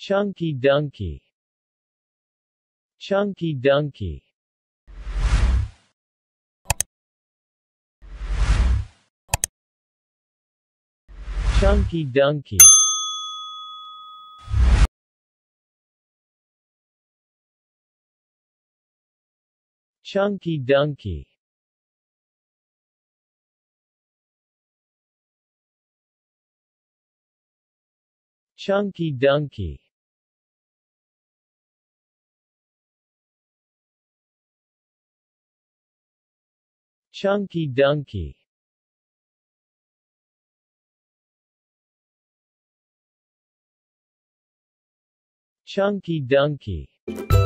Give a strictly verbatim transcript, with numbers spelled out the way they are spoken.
Chunky Dunky. Chunky Dunky. Chunky Dunky. Chunky Dunky. Chunky Dunky. Chunky Dunky. Chunky Dunky.